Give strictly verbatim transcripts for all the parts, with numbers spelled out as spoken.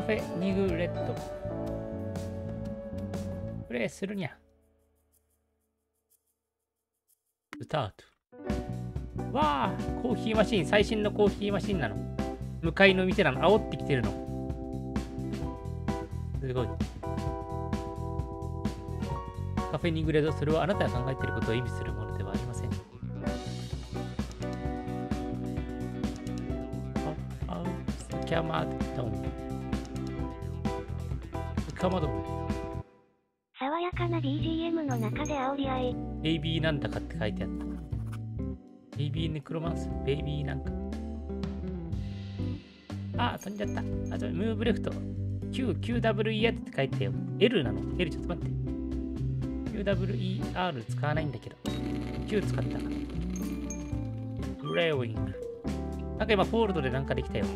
カフェニグレット。プレイするにゃ。スタート。わあ、コーヒーマシーン、最新のコーヒーマシーンなの。向かいの店なの、煽ってきてるの。すごい。カフェニグレット、それはあなたが考えていることを意味するものではありません。キャマドン。キャマドン。爽やかな ビージーエム の中で煽り合い。ベイビーなんだかって書いてあった。ベイビーネクロマンス、ベイビーなんか。あ、飛んじゃった。あと、ムーブレフト。Q、キューダブリューイーアール って書いてよ。L なの ?L ちょっと待って。キューダブリューイーアール 使わないんだけど。Q 使った。ブレーウィング。なんか今、フォールドでなんかできたよ。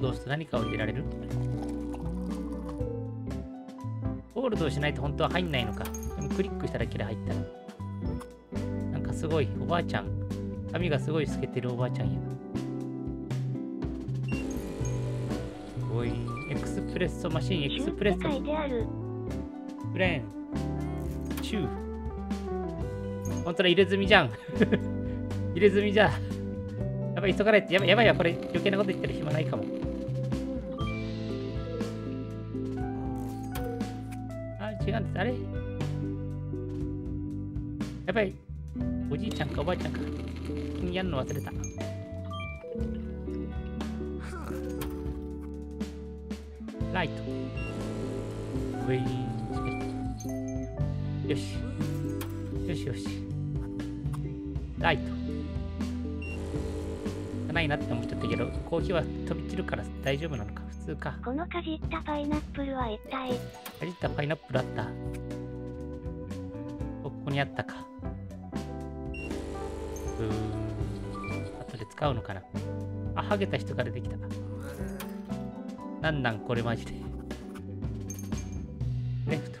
どうして何かを入れられる？ホールドをしないと本当は入んないのか。でもクリックしただけで入ったら。なんかすごいおばあちゃん。髪がすごい透けてるおばあちゃんや。すごい。エクスプレッソマシン、エクスプレッソ。フレーン。チュー。本当だ、入れ墨じゃん。入れ墨じゃ。やばい、急がないって。やばい、やばいや、これ余計なこと言ってる暇ないかも。違うんです。あれやばい、おじいちゃんかおばあちゃんか君やるの忘れた。ライトウェイ、よしよしよし、ライトないなって思っちゃったけど、コーヒーは飛び散るから大丈夫なのか。かこのかじったパイナップルは一体。かじったパイナップルあった。ここにあったか。うーん、後で使うのかな。あ、ハゲた人からできた。なんなんこれマジで。レフト、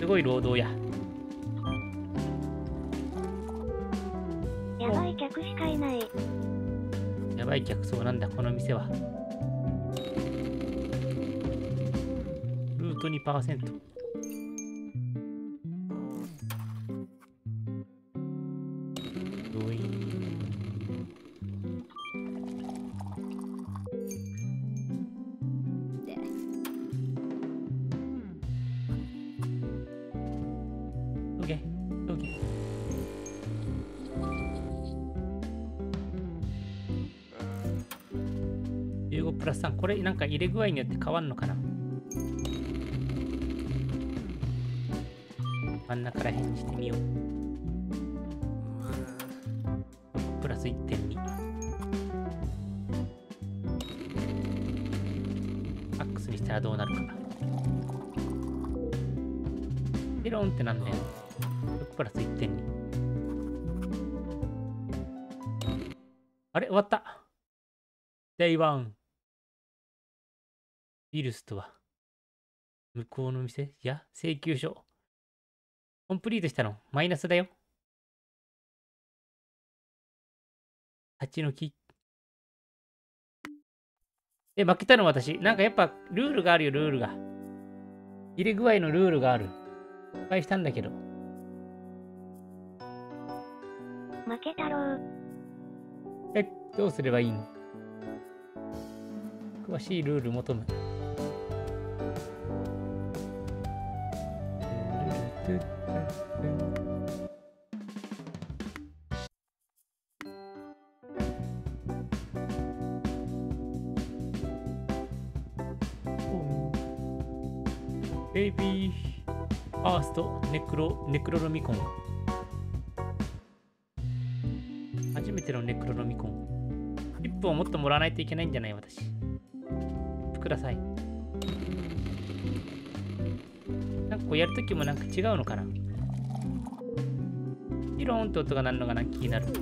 すごい労働や。やばい、客しかいない。やばい客層なんだこの店は。ルート にパーセント。 じゅうごプラスさん、これなんか入れ具合によって変わんのかな。真ん中らへんにしてみよう。プラスいってんに。マックスにしたらどうなるかな。ペロンってなんだよ。プラスいってんに。あれ終わった。 デイワン。ビルスとは向こうの店。いや、請求書。コンプリートしたのマイナスだよ。はちのき。え、負けたの私。なんかやっぱルールがあるよ、ルールが。入れ具合のルールがある。失敗したんだけど。負けたろう。え、どうすればいいの。詳しいルール求む。ベイビーファーストネクロネクロノミコン。初めてのネクロノミコン。リップをもっともらわないといけないんじゃない私。リップください。なんかこうやるときもなんか違うのかな。ピローンって音が鳴るのがなんか気になる。失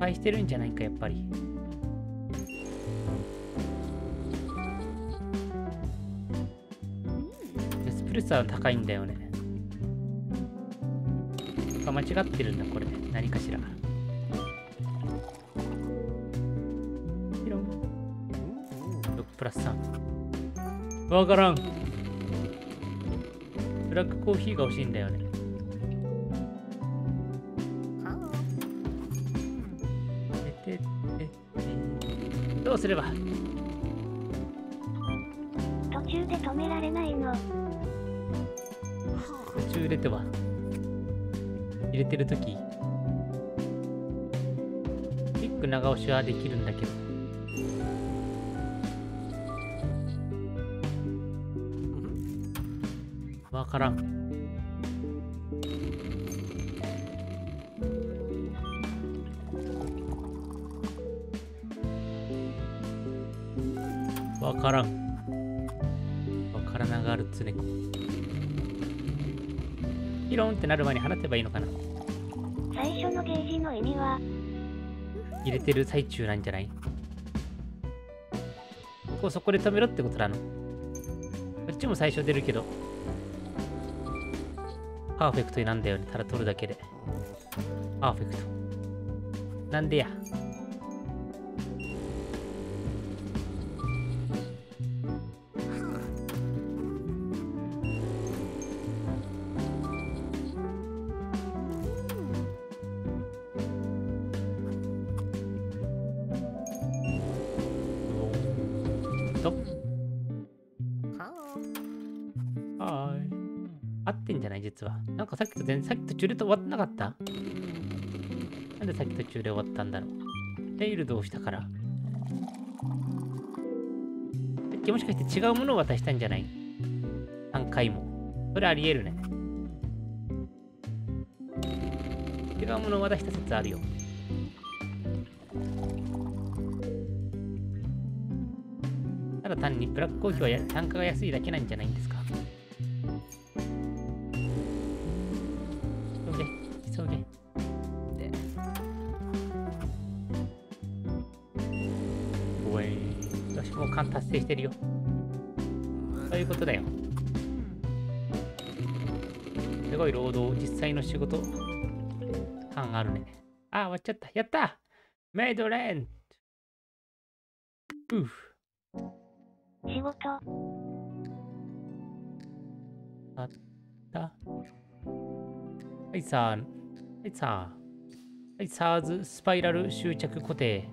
敗してるんじゃないかやっぱり。率は高いんだよね。あ、間違ってるんだこれ。何かしら。ピロン。ろくプラスさん。わからん。ブラックコーヒーが欲しいんだよね。どうすれば。途中で止められないの。途中入れては入れてるときキック長押しはできるんだけど、わからん。わからん。わからながるつねこ。ピロンってなる前に放てばいいのかな。最初のゲージの意味は入れてる最中なんじゃない。ここそこで止めろってことなの。こっちも最初出るけどパーフェクトになんだよね。ただ取るだけでパーフェクトなんでや。なんかさっきと全然、さっき途中で終わってなかった？なんでさっき途中で終わったんだろう。レイルドをしたから。さっきもしかして違うものを渡したんじゃない ?さん 回も。それありえるね。違うものを渡した説あるよ。ただ単にブラックコーヒーは単価が安いだけなんじゃないんですか。達成してるよ。そういうことだよ。すごい労働、実際の仕事感あるね。あ、終わっちゃった。やったメイドレント。うふ。仕事。あった。はいさー。はいさー。はいさーず、スパイラル終着固定。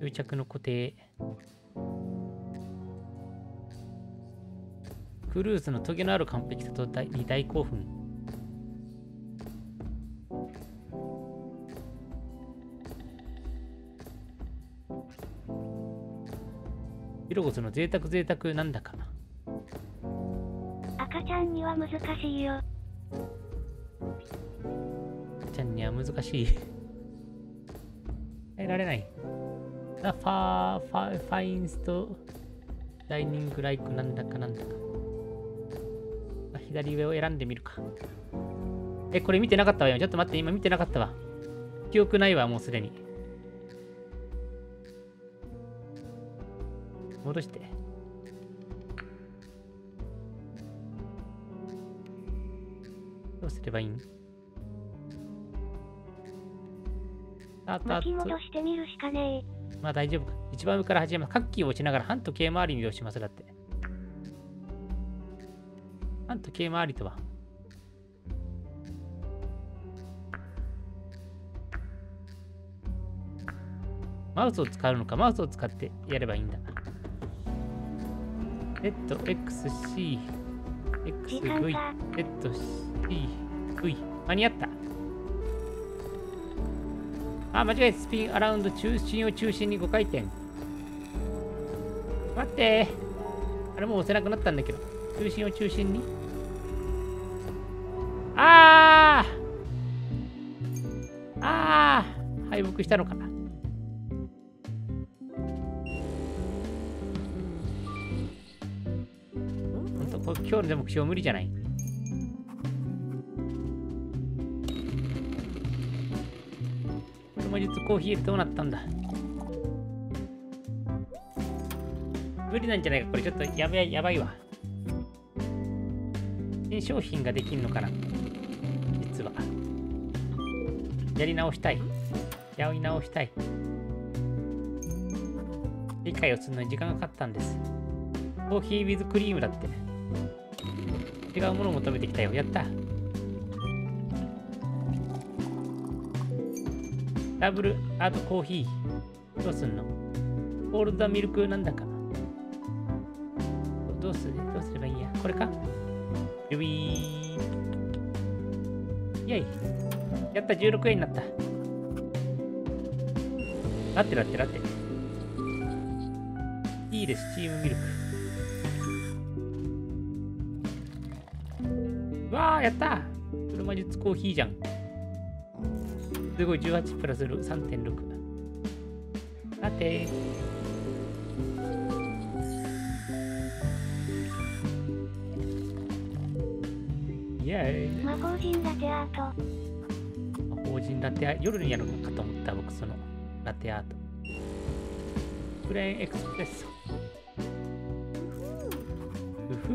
終着の固定。クルーズのトゲのある完璧さとに大興奮。ピロゴスの贅沢贅沢なんだかな。赤ちゃんには難しいよ。赤ちゃんには難しい。耐えられない。ザ・ファー、ファー、ファインストダイニングライクなんだかなんだか。左上を選んでみるか。え、これ見てなかったわよ。ちょっと待って、今見てなかったわ。記憶ないわ、もうすでに。戻して。どうすればいいん？巻き戻してみるしかねえ。まあ大丈夫か。一番上から始めます。カッキーを打ちながら半時計回りに移動します。だって。半時計回りとは。マウスを使うのか、マウスを使ってやればいいんだ。Z、X、C、X、V、Z、C、V。間に合った。あ、間違えた。スピンアラウンド中心を中心にごかいてん。待って。あれもう押せなくなったんだけど。中心を中心に。ああああ、敗北したのかな。本当、今日の目標無理じゃない。魔術コーヒーどうなったんだ。無理なんじゃないかこれ。ちょっとやばいやばいわ。新商品ができるのかな。実はやり直したい、やり直したい。理解をするのに時間がかかったんです。コーヒーウィズクリームだって違うものを求めてきたよ。やった。ダブルアートコーヒーどうすんの。オールザミルクなんだかどうする、どうすればいいや。これか。ルビーイェイ。やった。じゅうろくえんになった。ラテラテラテ。いいです。チームミルク。わあ、やったー。車術コーヒーじゃん。すごい、じゅうはちプラス さんてんろく。ラテー。イェーイ。魔法陣ラテアート。魔法陣ラテアート。夜にやるのかと思った、僕、そのラテアート。プレーンエクスプレッソ。うふ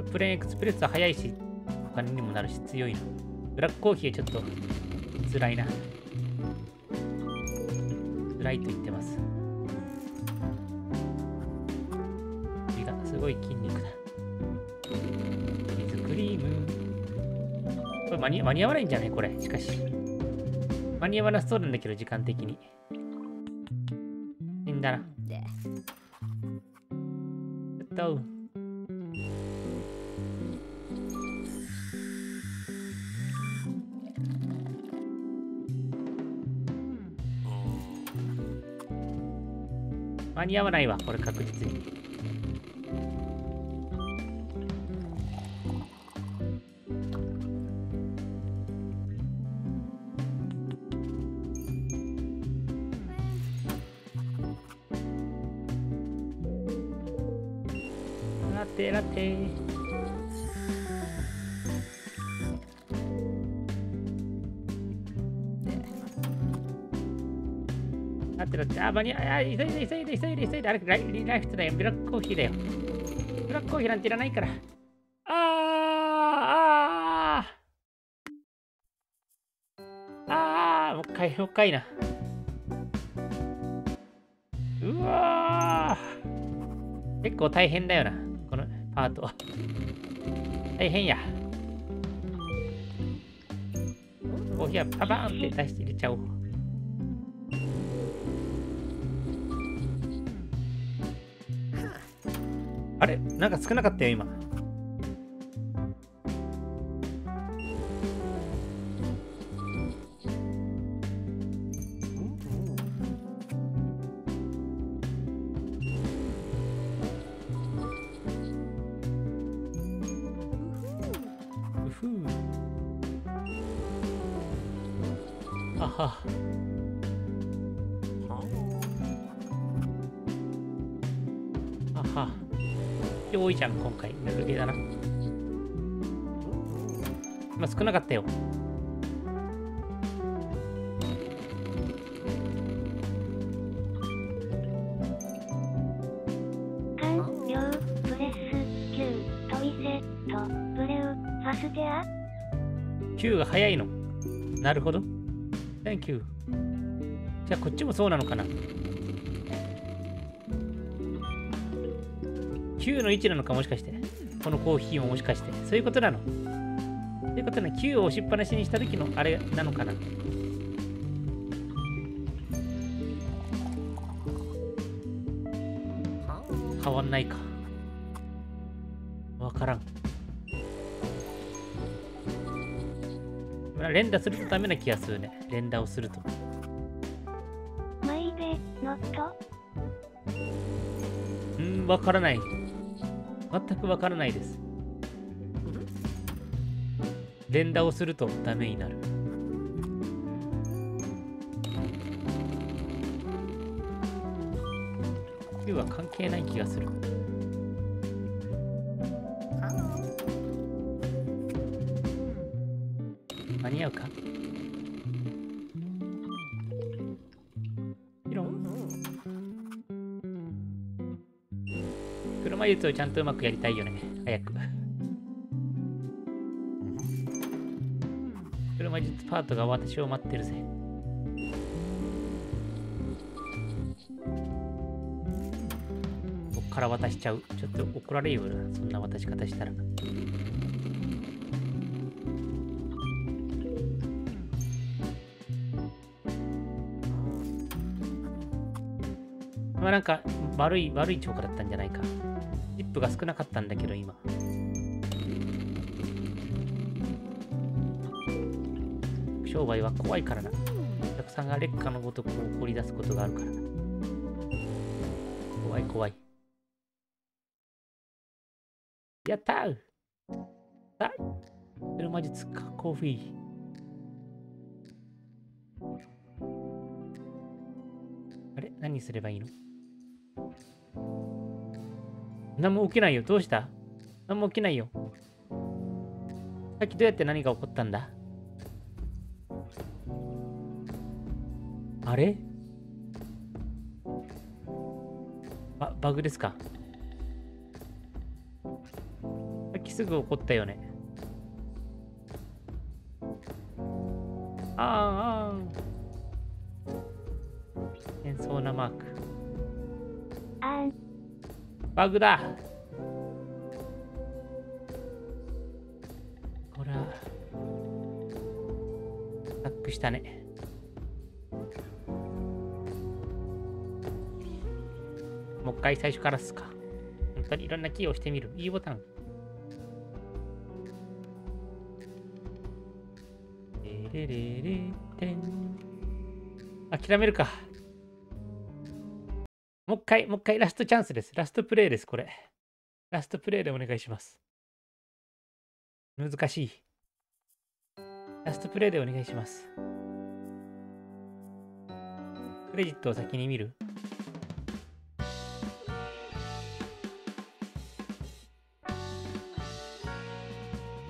う。プレーンエクスプレッソは早いし、お金にもなるし、強いな。ブラックコーヒーはちょっと辛いな。辛いと言ってます。首がすごい筋肉だ。水クリーム。これ間に、間に合わないんじゃないこれ。しかし。間に合わなそうなんだけど、時間的に。死んだな。ちょっと。間に合わないわ、これ確実に。ラテラテ。ラテラテ。あ、間に合わない。急いで急いで。急いで急いで、あれライ、ライフトだよ。ブラックコーヒーだよ。ブラックコーヒーなんていらないから。あーあーあー、もう一回、もう一回な。うわー、結構大変だよな、このパートは。大変や。コーヒーはパパーンって出して入れちゃおう。あれなんか少なかったよ、今。あは。多いじゃん今回、なるべだな。まあ少なかったよ。完了。プレスきゅうトイセットブレウファステア。きゅうが早いの。なるほど。Thank you。じゃあこっちもそうなのかな。きゅうのいちなのか、もしかして。このコーヒーももしかして。そういうことなの。ということは、きゅうを押しっぱなしにした時のあれなのかな。変わんないか。わからん。連打するとダメな気がするね。連打をすると。マイベノット。うん、わからない。全くわからないです。連打をするとダメになる。きゅうは関係ない気がする。間に合うか。魔術をちゃんとうまくやりたいよね、早く。魔術パートが私を待ってるぜ。こっから渡しちゃう。ちょっと怒られるよな、そんな渡し方したら。まあなんか悪い悪いチョークだったんじゃないか。チップが少なかったんだけど今。商売は怖いからな。お客さんが劣化のごとく怒り出すことがあるからな。怖い怖い。やったー！さあ、それ魔術か、コーヒー。あれ？何すればいいの？何も起きないよ。どうした？何も起きないよ。さっきどうやって何が起こったんだ？あれ？あ、バグですか。さっきすぐ怒ったよね。あーあー。変装なマーク。あー。バグだ。ほら。タックしたね。もう一回最初からっすか。本当にいろんなキーを押してみる。E ボタン。レレレレン。諦めるか。もう一回、もう一回ラストチャンスです。ラストプレイです、これ。ラストプレイでお願いします。難しい。ラストプレイでお願いします。クレジットを先に見る。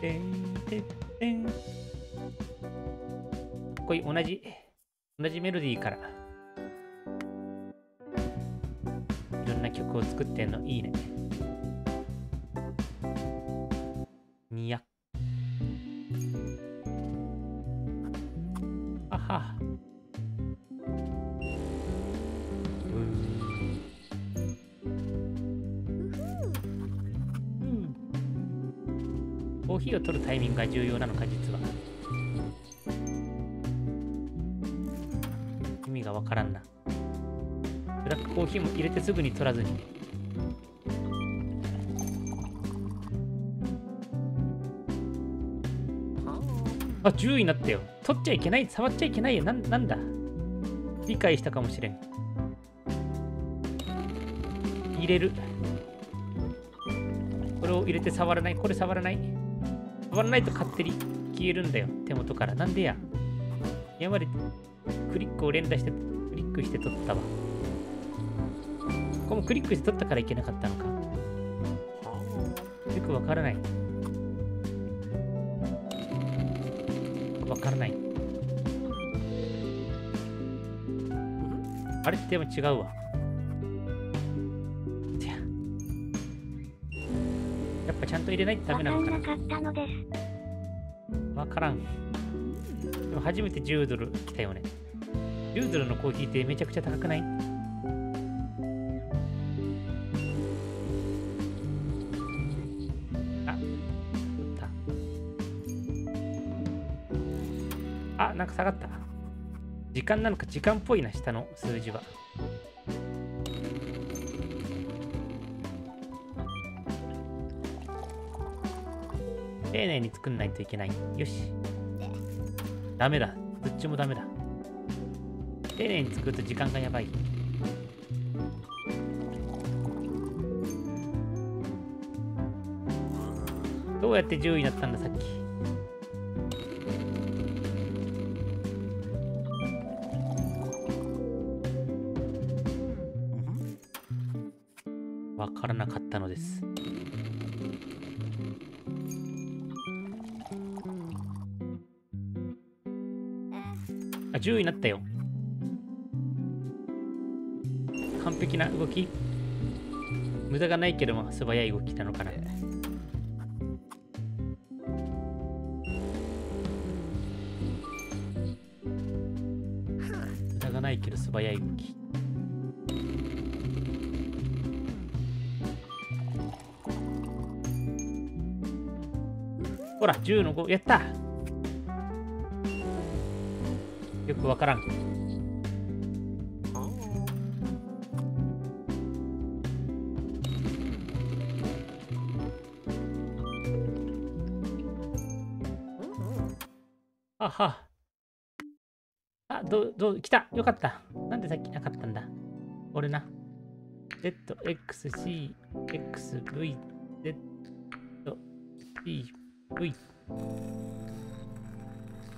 てんてんてん。これ同じ同じメロディーからいろんな曲を作ってんのいいね。にやあはコーヒーを取るタイミングが重要なのか、実は。意味がわからんな。ブラックコーヒーも入れてすぐに取らずに。あ、じゅういになったよ。取っちゃいけない、触っちゃいけないよ。な、なんだ。理解したかもしれん。入れる。これを入れて触らない。これ触らない。触らないと勝手に消えるんだよ、手元から。なんでや。やまでクリックを連打して、クリックして取ったわ。ここもクリックして取ったからいけなかったのか。よくわからない。わからない。あれっても違うわ。ちゃんと入れないとダメなのかな。わからん。でも初めてじゅうドル来たよね。じゅうドルのコーヒーってめちゃくちゃ高くない？あ、あ、あ、なんか下がった。時間なのか、時間っぽいな、下の数字は。丁寧に作んないといけない。よし。ダメだ。どっちもダメだ。丁寧に作ると時間がやばい。どうやってじゅういになったんだ、さっき。わからなかったのです。じゅうになったよ。完璧な動き。無駄がないけども素早い動きなのかな。無駄がないけど素早い動き。ほらじゅうのごやった。よくわからん。あはあ、どどう来た。よかった。なんでさっきなかったんだ俺な。 ゼットエックスシーエックスブイゼットシーブイ。うい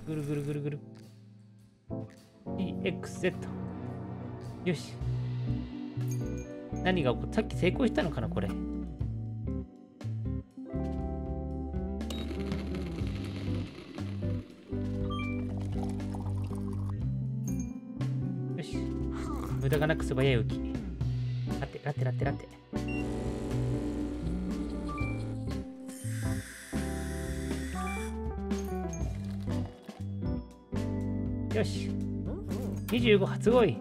ぐるぐるぐるぐる イーエックスゼット。 よし、何が起こった。さっき成功したのかなこれ。よし、無駄がなく素早い動き。ラテラテラテラテ。よし、にじゅうご発、すごい。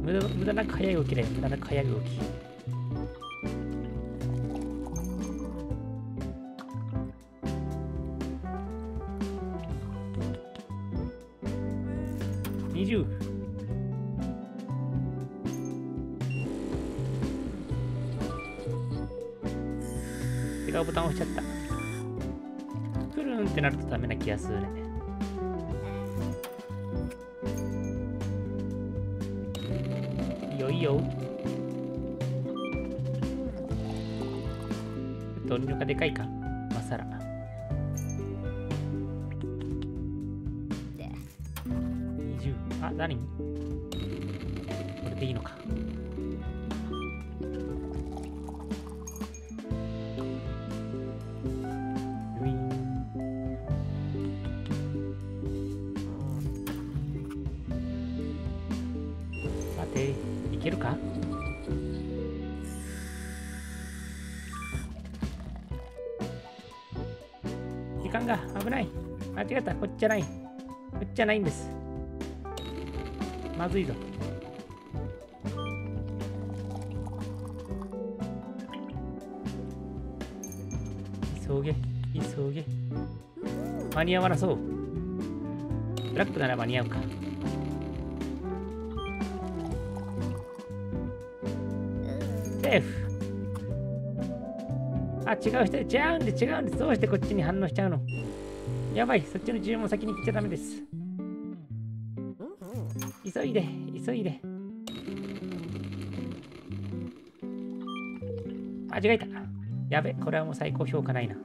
無駄、無駄なく速い動きだよ。無駄なく速い動き。にじゅう。違うボタン押しちゃった。くるんってなるとダメな気がするね。よっと音量がでかいか、まさら。にじゅう、あ、何これでいいのか。さていけるか。時間が危ない。間違った。こっちじゃない。こっちじゃないんです。まずいぞ。急げ急げ。間に合わなそう。ブラックなら間に合うか。あ、違う人、違うんで違うんです。どうしてこっちに反応しちゃうの。やばい、そっちの注文先に行っちゃダメです。急いで急いで。間違えた。やべ、これはもう最高評価ないな。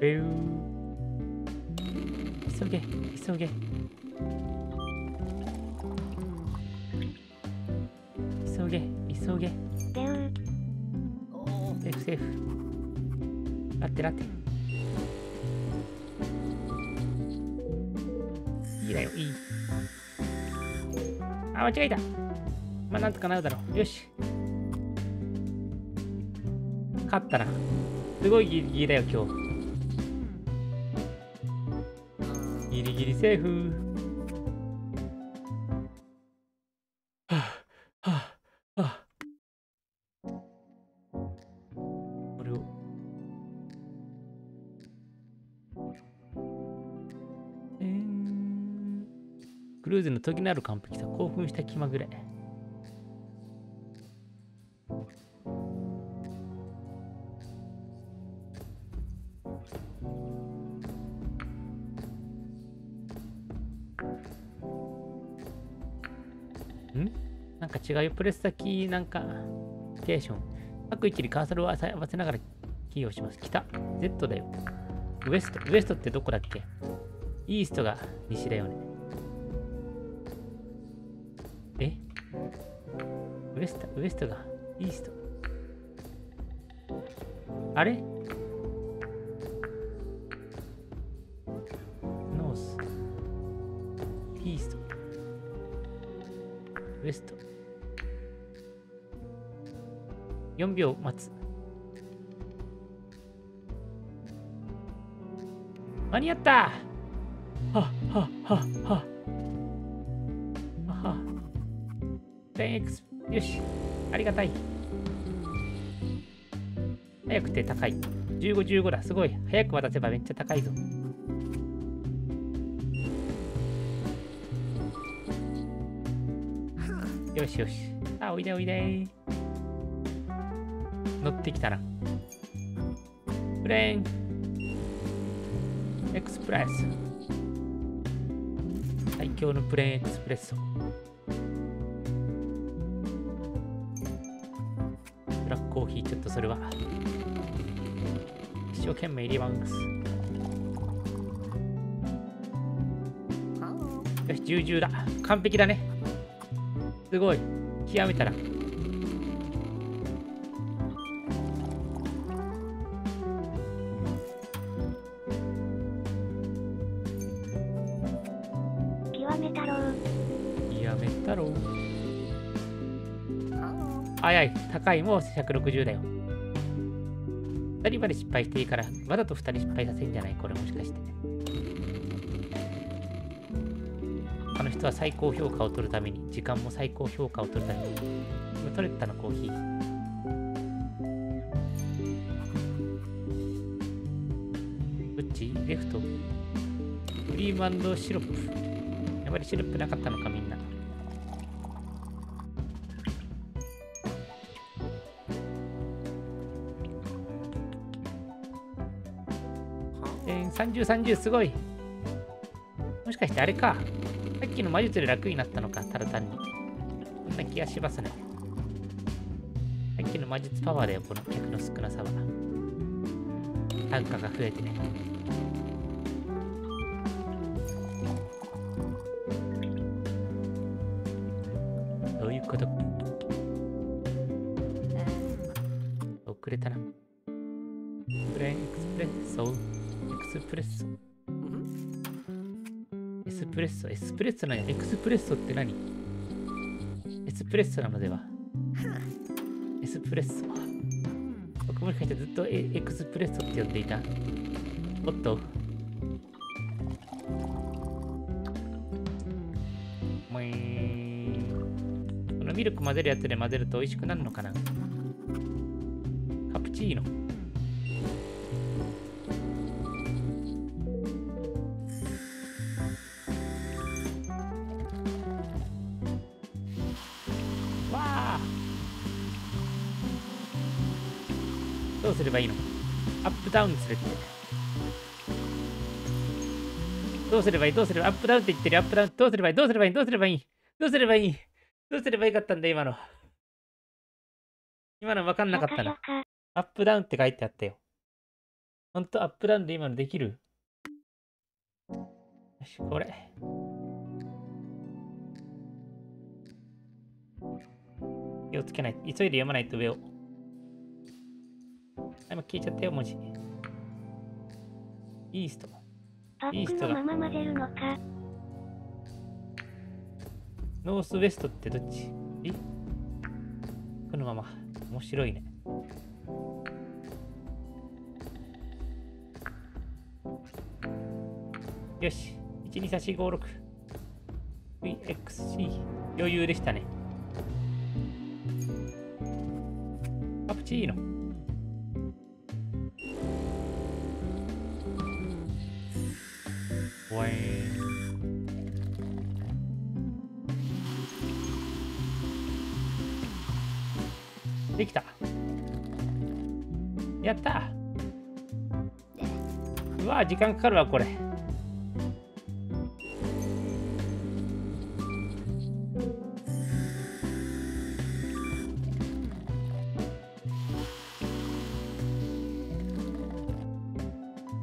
えー、急げ急げ急げ急げ。セーフセーフ。ラテラテ。いいだよいい。あ、間違えた。まあなんとかなるだろう。よし、勝ったな。すごいギリギリだよ今日。ギリギリセーフ。クルーズの時のある完璧さ、興奮した気まぐれ。んなんか違うよ。プレス先なんかテーション。各位置にカーソルを合わせながらキーを押します。北、ゼット だよ。ウエスト、ウエストってどこだっけ。イーストが西だよね。えウエスト、ウエストがイースト。あれノース、イースト。ウエスト。よんびょう待つ。間に合った。はっはっはっはっはっ。 テンエックス よし、ありがたい。早くて高い。じゅうご、じゅうごだ。すごい。早く渡せばめっちゃ高いぞ。よしよし。あ、おいでおいで。乗ってきたな。フレーン。エクスプレス。最強のプレーンエクスプレッソ。ブラックコーヒー、ちょっとそれは。一生懸命入れます。よし、じゅう、じゅうだ。完璧だね。すごい。極めたら。極めたろう。極めたろう。早い。高い。もうひゃくろくじゅうだよ。ふたりまで失敗していいから、わざとふたり失敗させるんじゃないこれ、もしかして。あの人は最高評価を取るために、時間も最高評価を取るために、今取れたのコーヒー。どっち？レフト。クリーム&シロップ。やっぱりシロップなかったのか、みんな。さんじゅう、さんじゅう、すごい。もしかしてあれか。さっきの魔術で楽になったのか、ただ単に。そんな気がしますね。さっきの魔術パワーだよ、この客の少なさは。単価が増えてね。どういうことか。遅れたな。プレーンエクスプレッソ、エクスプレッソ。エスプレッソ、エスプレッソなんや。エクスプレッソって何？エスプレッソなのでは？エスプレッソ。僕もしかしてずっとエクスプレッソって呼んでいた。おっと。もいー。このミルク混ぜるやつで混ぜると美味しくなるのかな？カプチーノ。どうすればいいの？アップダウンするって。どうすればいい？どうすればいい？アップダウンって言ってる。アップダウン。どうすればいい？どうすればいい？どうすればいい？どうすればいい？どうすればよかったんだ今の。今の分かんなかったな。アップダウンって書いてあったよ。ほんとアップダウンで今のできる？よし、これ。気をつけない。急いで読まないと上を。今聞いちゃったよ文字。イースト。イーストが。ノースウェストってどっち？え？このまま。面白いね。よし。いち、に、さん、よん、ご、ろく。ブイエックスシー。余裕でしたね。カプチーノ。おいできた。やった。うわー時間かかるわこれ。め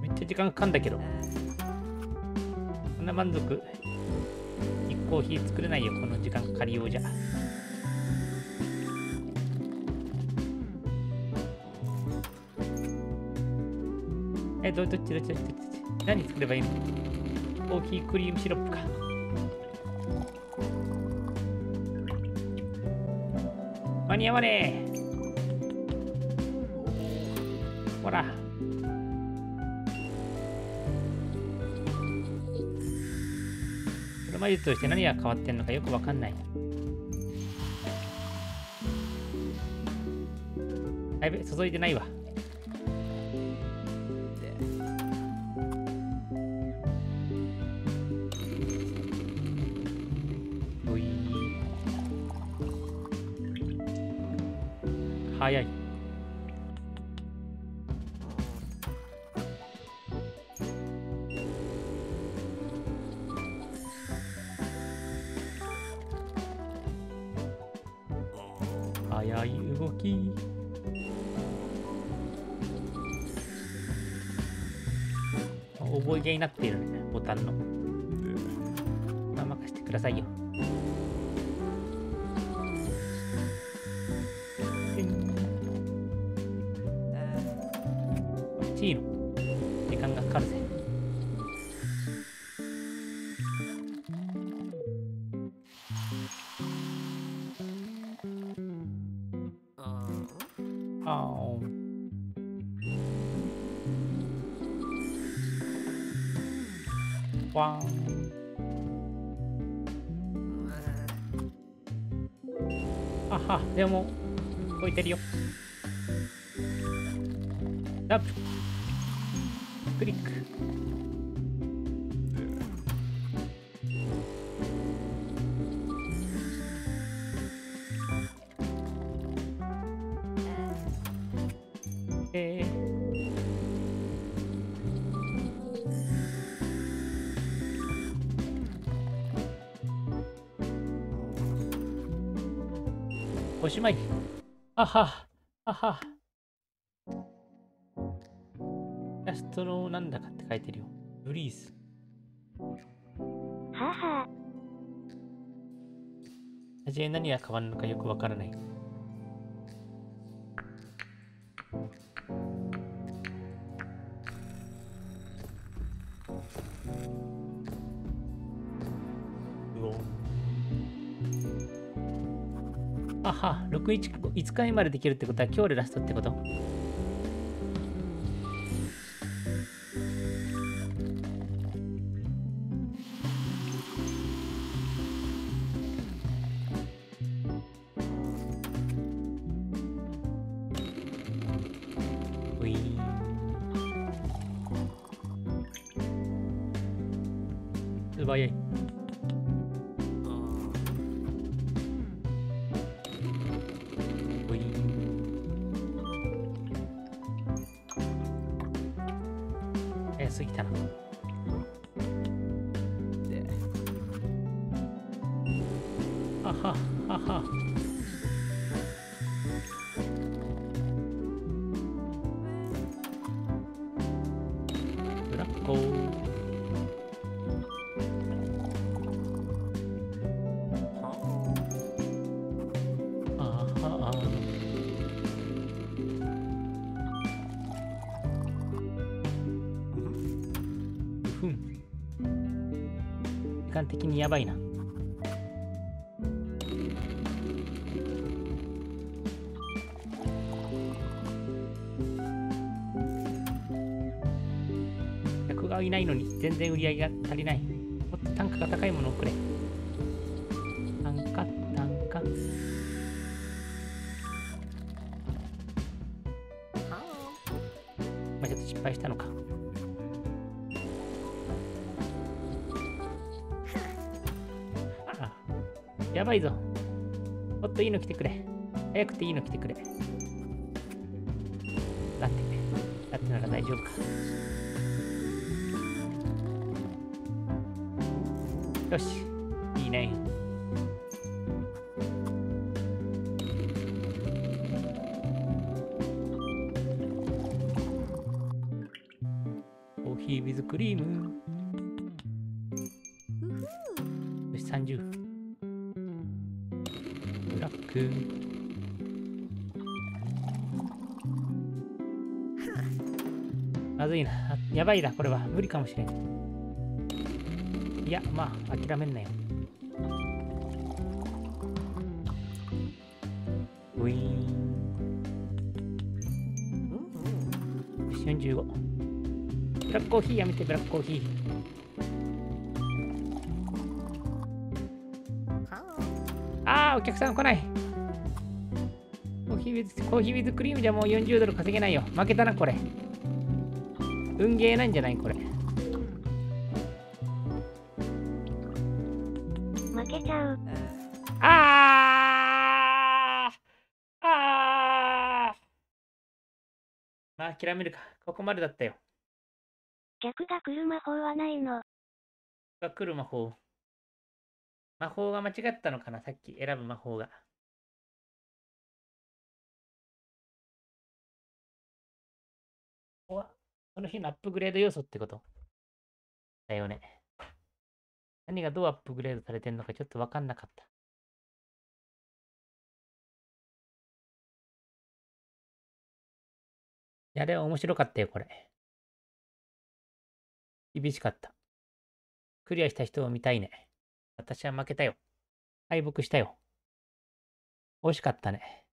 っちゃ時間かかるんだけど。満足にコーヒー作れないよこの時間借りようじゃ。えどっちどっちどっちどっちどっち何作ればいいの？コーヒークリームシロップか。間に合わねえ。ほら。車術として何が変わってんのかよくわかんない。だいぶ注いでないわ。早い。早い動き。覚え毛になっているね、ボタンの。まあ、任せてくださいよ。いいの時間がかかるぜ。ああわんあはでも動いてるよ。ダブルクリック。えー、おしまい。あはあは。ラストのなんだかって書いてるよ。ブリーズ。はは。初め何が変わるのかよくわからない。うお。はは、ろくじゅうごにちまでできるってことは今日でラストってこと？早い。早すぎたな。あはあは。ブラッコ。時間的にやばいな。客がいないのに全然売り上げが足りない。もっと単価が高いものをくれ。単価単価。まあちょっと失敗したのか。やばいぞ。もっといいの来てくれ。早くていいの来てくれ。だって、だってなら大丈夫か。よし、いいね。コーヒーウィズクリーム。よし、さんじゅう。ブまずいな。やばいな、これは。無理かもしれん。いや、まあ、諦めんなよ。うウィーン。よんじゅうご。ブラックコーヒーやめて、ブラックコーヒー。あー、お客さん来ない。コーヒーウィズ、コーヒーウィズクリームじゃもうよんじゅうドル稼げないよ。負けたな、これ。運ゲーなんじゃないこれ。負けちゃう。あーあーまあ、諦めるか。ここまでだったよ。逆が来る魔法はないの。が来る魔法。魔法が間違ったのかな、さっき選ぶ魔法が。この日のアップグレード要素ってことだよね。何がどうアップグレードされてるのかちょっと分かんなかった。いや、でも面白かったよ、これ。厳しかった。クリアした人を見たいね。私は負けたよ。敗北したよ。惜しかったね。